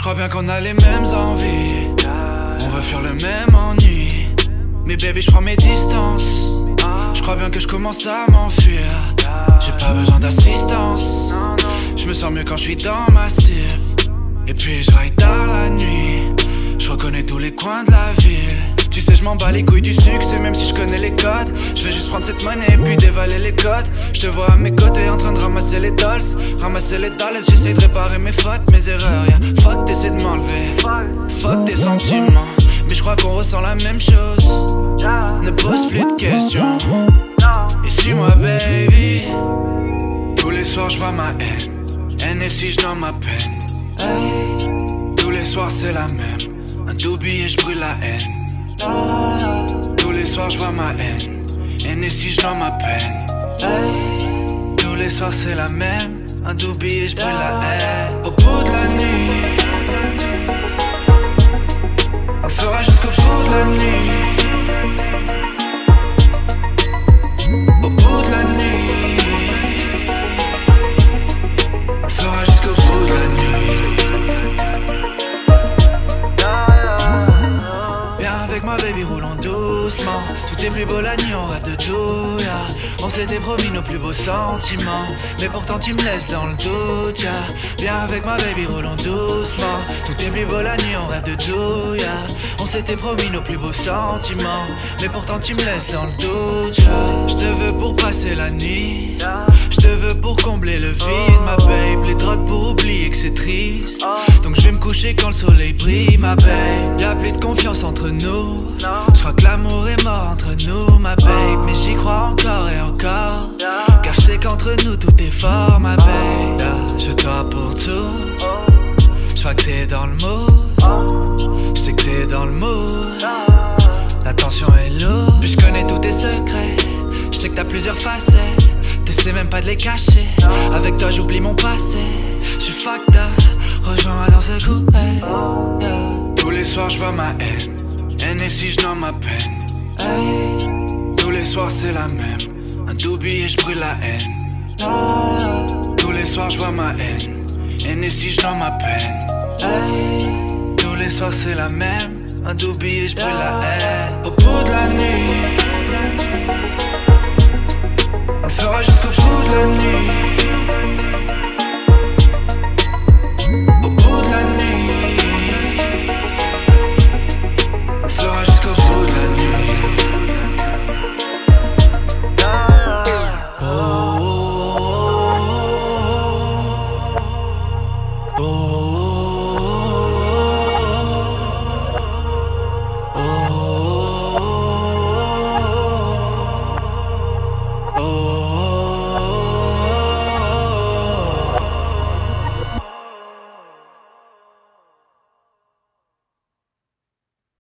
Je crois bien qu'on a les mêmes envies, on veut fuir le même ennui. Mais baby, je prends mes distances. Je crois bien que je commence à m'enfuir. J'ai pas besoin d'assistance. Je me sens mieux quand je suis dans ma cible. Et puis je ride dans la nuit. Je reconnais tous les coins de la ville. Tu sais, je m'en bats les couilles du succès, même si je connais les codes. Je vais juste prendre cette monnaie et puis dévaler les codes. Je te vois à mes côtés en train de ramasser les dolls. Ramasser les dollars, j'essaie de réparer mes fautes, mes erreurs. Yeah. Fuck, t'essaies de m'enlever. Fuck tes sentiments. Mais je crois qu'on ressent la même chose. Ne pose plus de questions. Et suis-moi, baby. Tous les soirs, je vois ma haine. Haine et si je donne ma peine. Hey. Tous les soirs, c'est la même. Un doobie et je brûle la haine. Tous les soirs je vois ma haine, haine et si je donne ma peine. Hey. Tous les soirs c'est la même, un doobie et je brûle la haine. Au bout de la nuit, on fera jusqu'au bout de la nuit. Au bout de la nuit, on fera jusqu'au bout de la nuit. Ma baby roulons doucement. Tout est plus beau la nuit, on rêve de tout, yeah. On s'était promis nos plus beaux sentiments. Mais pourtant tu me laisses dans le doute, yeah. Viens avec ma baby roulons doucement. Tout est plus beau la nuit, on rêve de tout, yeah. On s'était promis nos plus beaux sentiments. Mais pourtant tu me laisses dans le doute, yeah. Je te veux pour passer la nuit, je te veux pour combler le vide. Ma babe, les drogues pour oublier que c'est triste. Donc je vais me coucher quand le soleil brille, ma babe. Y'a plus de confiance entre nous. Je crois que l'amour est mort entre nous, ma babe. Mais j'y crois encore et encore, car je sais qu'entre nous tout est fort, ma babe. Je veux toi pour tout. Je vois que t'es dans le mood. Je sais que t'es dans le mood. La tension est lourde. Puis je connais tous tes secrets. Je sais que t'as plusieurs facettes. T'essaies même pas de les cacher. Avec toi j'oublie mon passé. Je suis fucked up. Rejoins-moi dans ce coupé. Tous les soirs je vois ma haine. Haine et si je donne ma peine. Hey. Tous les soirs c'est la même. Un doobie et je brûle la haine. Oh. Tous les soirs je vois ma haine. Haine et si je donne ma peine. Hey. Tous les soirs c'est la même. Un doobie et je brûle la haine. Au bout de la nuit, on fera jusqu'au bout de la nuit.